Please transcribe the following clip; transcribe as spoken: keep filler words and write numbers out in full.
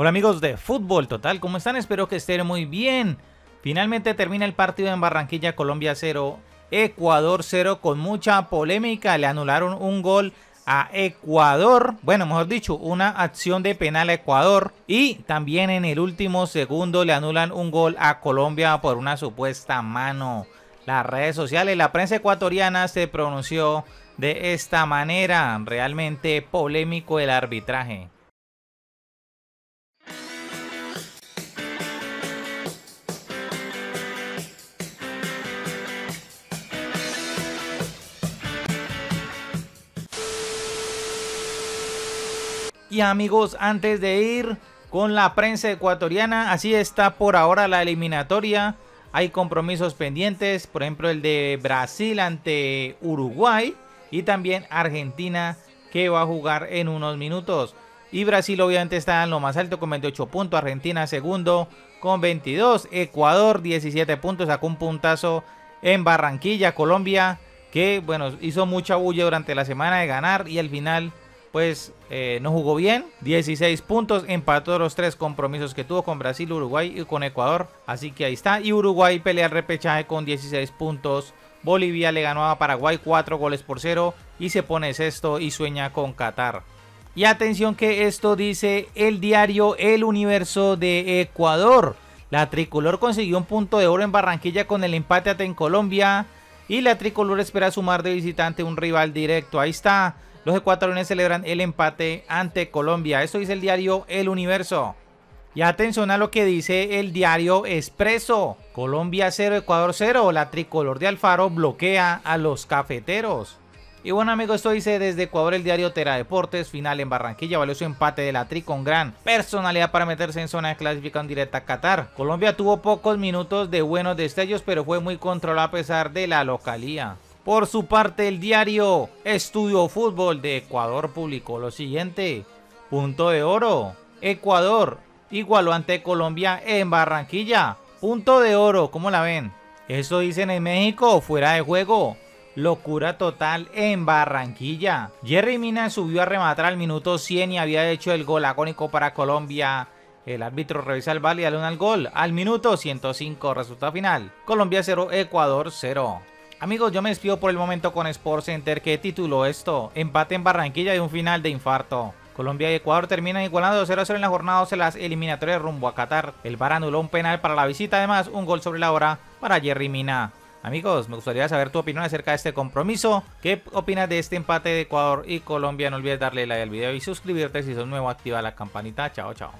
Hola amigos de Fútbol Total, ¿cómo están? Espero que estén muy bien. Finalmente termina el partido en Barranquilla, Colombia cero, Ecuador cero, con mucha polémica. Le anularon un gol a Ecuador, bueno, mejor dicho, una acción de penal a Ecuador, y también en el último segundo le anulan un gol a Colombia por una supuesta mano. Las redes sociales, la prensa ecuatoriana se pronunció de esta manera, realmente polémico el arbitraje. Y amigos, antes de ir con la prensa ecuatoriana, así está por ahora la eliminatoria. Hay compromisos pendientes, por ejemplo el de Brasil ante Uruguay y también Argentina, que va a jugar en unos minutos. Y Brasil obviamente está en lo más alto con veintiocho puntos, Argentina segundo con veintidós, Ecuador diecisiete puntos, sacó un puntazo en Barranquilla, Colombia, que bueno, hizo mucha bulla durante la semana de ganar y al final pues eh, no jugó bien, dieciséis puntos, empató los tres compromisos que tuvo con Brasil, Uruguay y con Ecuador, así que ahí está. Y Uruguay pelea el repechaje con dieciséis puntos, Bolivia le ganó a Paraguay cuatro goles por cero y se pone sexto y sueña con Qatar. Y atención que esto dice el diario El Universo de Ecuador: la tricolor consiguió un punto de oro en Barranquilla con el empate ante Colombia y la tricolor espera sumar de visitante un rival directo, ahí está. Los ecuatorianos celebran el empate ante Colombia. Esto dice el diario El Universo. Y atención a lo que dice el diario Expreso: Colombia cero, Ecuador cero. La tricolor de Alfaro bloquea a los cafeteros. Y bueno amigos, esto dice desde Ecuador el diario Teradeportes: final en Barranquilla, valioso empate de la tri con gran personalidad para meterse en zona de clasificación directa a Qatar. Colombia tuvo pocos minutos de buenos destellos, pero fue muy controlada a pesar de la localía. Por su parte, el diario Estudio Fútbol de Ecuador publicó lo siguiente: punto de oro, Ecuador igualó ante Colombia en Barranquilla, punto de oro, ¿cómo la ven? Eso dicen en México, fuera de juego, locura total en Barranquilla. Jerry Mina subió a rematar al minuto cien y había hecho el gol agónico para Colombia. El árbitro revisa el V A R y da una al gol al minuto ciento cinco, resultado final, Colombia cero, Ecuador cero. Amigos, yo me despido por el momento con Sports Center, que tituló esto: empate en Barranquilla y un final de infarto. Colombia y Ecuador terminan igualando cero a cero en la jornada doce de las eliminatorias rumbo a Qatar. El V A R anuló un penal para la visita, además un gol sobre la hora para Jerry Mina. Amigos, me gustaría saber tu opinión acerca de este compromiso. ¿Qué opinas de este empate de Ecuador y Colombia? No olvides darle like al video y suscribirte si sos nuevo. Activa la campanita. Chao, chao.